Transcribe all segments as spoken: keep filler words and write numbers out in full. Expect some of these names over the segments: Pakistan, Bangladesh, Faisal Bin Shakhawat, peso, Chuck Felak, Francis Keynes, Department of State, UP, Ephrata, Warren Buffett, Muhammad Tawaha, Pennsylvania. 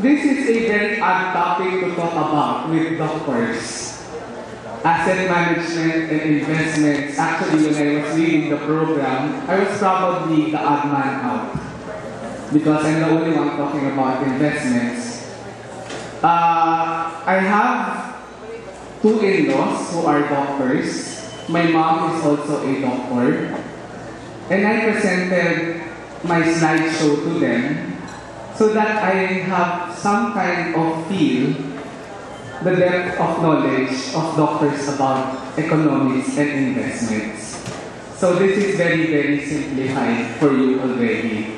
This is a very odd topic to talk about with doctors. Asset management and investments. Actually, when I was leading the program, I was probably the odd man out because I'm the only one talking about investments. Uh, I have two in-laws who are doctors. My mom is also a doctor. And I presented my slideshow to them so that I have some kind of feel the depth of knowledge of doctors about economics and investments. So this is very, very simplified for you already.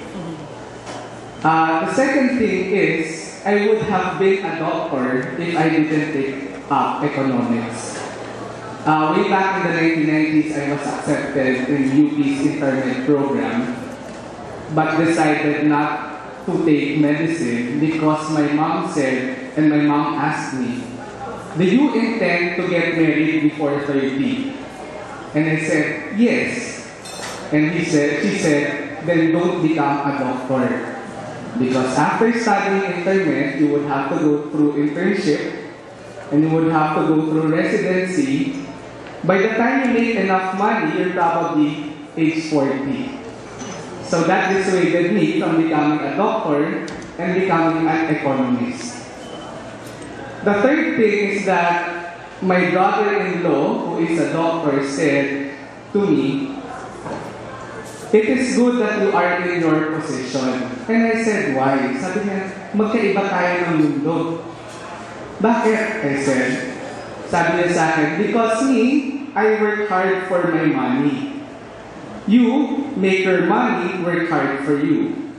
Uh, the second thing is, I would have been a doctor if I didn't take up economics. Uh, way back in the nineteen nineties, I was accepted in U P's internment program, but decided not to take medicine because my mom said, and my mom asked me, do you intend to get married before thirty? And I said, yes. And he said, she said, then don't become a doctor. Because after studying internment, you would have to go through internship, and you would have to go through residency. By the time you make enough money, you're probably age forty. So that dissuaded me from becoming a doctor and becoming an economist. The third thing is that my brother-in-law, who is a doctor, said to me, it is good that you are in your position. And I said, why? Sabi niya, magkaiba tayo ng mundo. Bakit? I said, sabi niya sa akin, because me, I work hard for my money. You make your money work hard for you.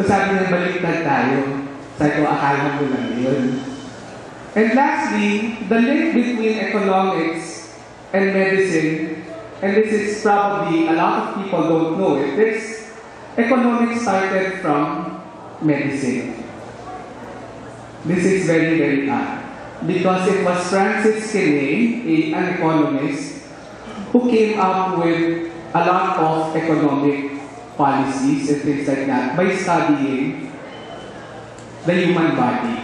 So sabi niya, baliktad tayo. Sabi ko, akala mo lang yun. And lastly, the link between economics and medicine, and this is probably a lot of people don't know it, this economics started from medicine. This is very, very odd, because it was Francis Keynes, an economist, who came up with a lot of economic policies and things like that by studying the human body.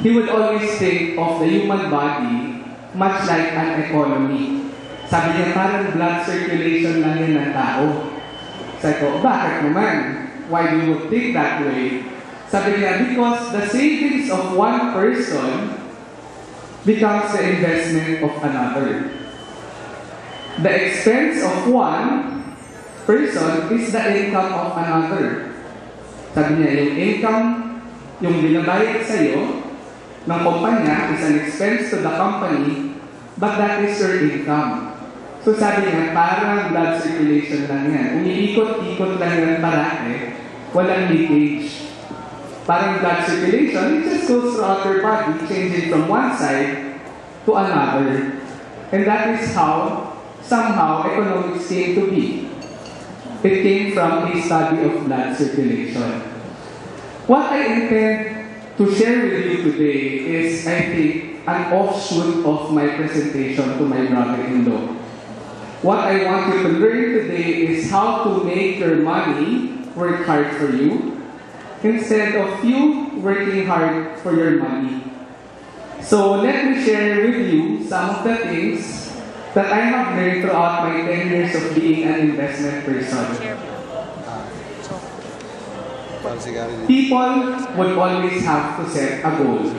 He would always think of the human body much like an economy. Sabi niya, parang blood circulation lang yun ng tao. Sabi ko, bakit naman? Why do you would think that way? Sabi niya, because the savings of one person becomes the investment of another. The expense of one person is the income of another. Sabi niya, yung income, yung binabayad sa'yo, ng kumpanya is an expense to the company, but that is your income. So sabi niya, parang blood circulation lang yan. Umiikot-ikot lang yan parate, walang leakage. Parang blood circulation, it just goes throughout your body, changing from one side to another. And that is how, somehow, economics came to be. It came from a study of blood circulation. What I intend to share with you today is, I think, an offshoot of my presentation to my brother-in-law. What I want you to learn today is how to make your money work hard for you instead of you working hard for your money. So let me share with you some of the things that I have learned throughout my ten years of being an investment person. People would always have to set a goal.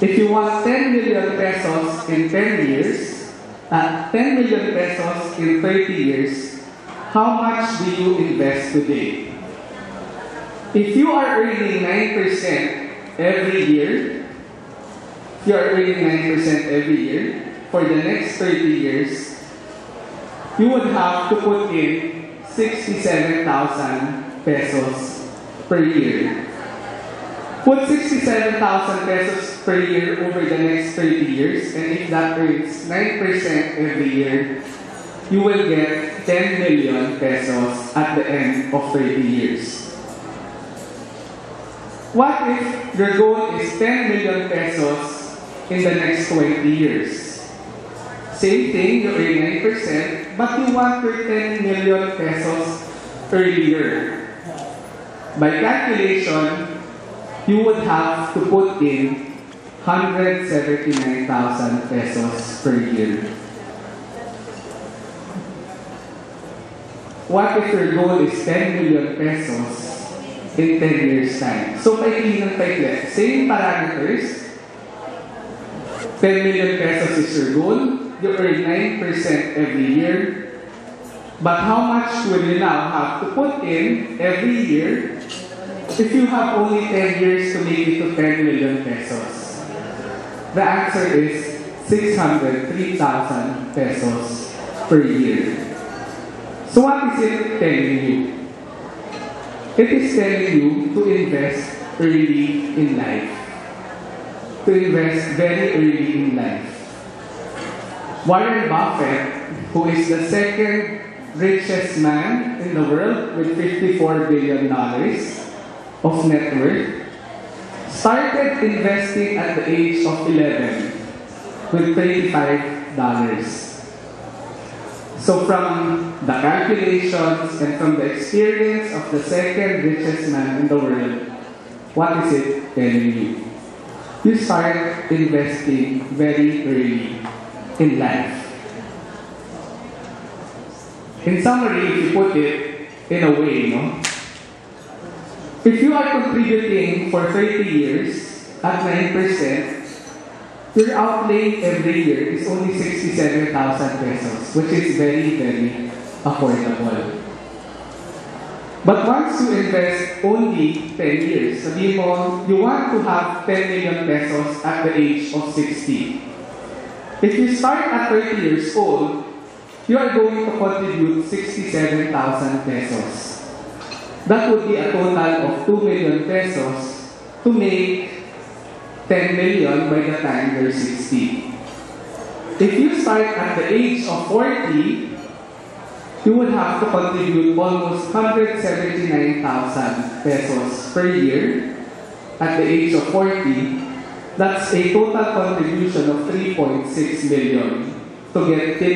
If you want ten million pesos in ten years, uh, ten million pesos in thirty years, how much do you invest today? If you are earning nine percent every year, if you are earning nine percent every year, for the next thirty years, you would have to put in sixty-seven thousand pesos per year. Put sixty-seven thousand pesos per year over the next thirty years, and if that earns nine percent every year, you will get ten million pesos at the end of thirty years. What if your goal is ten million pesos in the next twenty years? Same thing, you earn nine percent, but you want your ten million pesos earlier. By calculation, you would have to put in one hundred seventy-nine thousand pesos per year. What if your goal is ten million pesos in ten years time? So, paikli ng paikli. Same parameters. ten million pesos is your goal. You earn nine percent every year. But how much will you now have to put in every year if you have only ten years to make it to ten million pesos? The answer is six hundred three thousand pesos per year. So what is it telling you? It is telling you to invest early in life. To invest very early in life. Warren Buffett, who is the second richest man in the world with fifty-four billion dollars of net worth, started investing at the age of eleven with twenty-five dollars. So from the calculations and from the experience of the second richest man in the world, what is it telling you? You start investing very early in life. In summary, if you put it in a way, no? If you are contributing for thirty years at nine percent, your outlay every year is only sixty-seven thousand pesos, which is very, very affordable. But once you invest only ten years, sabihin mo, you want to have ten million pesos at the age of sixty. If you start at thirty years old, you are going to contribute sixty-seven thousand pesos. That would be a total of two million pesos to make ten million by the time you're sixty. If you start at the age of forty, you would have to contribute almost one hundred seventy-nine thousand pesos per year at the age of forty. That's a total contribution of three point six million to get